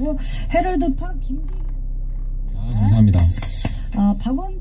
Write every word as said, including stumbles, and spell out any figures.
하고요. 헤럴드 팝 김지. 아, 감사합니다. 아, 박원